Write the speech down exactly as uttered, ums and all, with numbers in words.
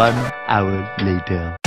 One hour later.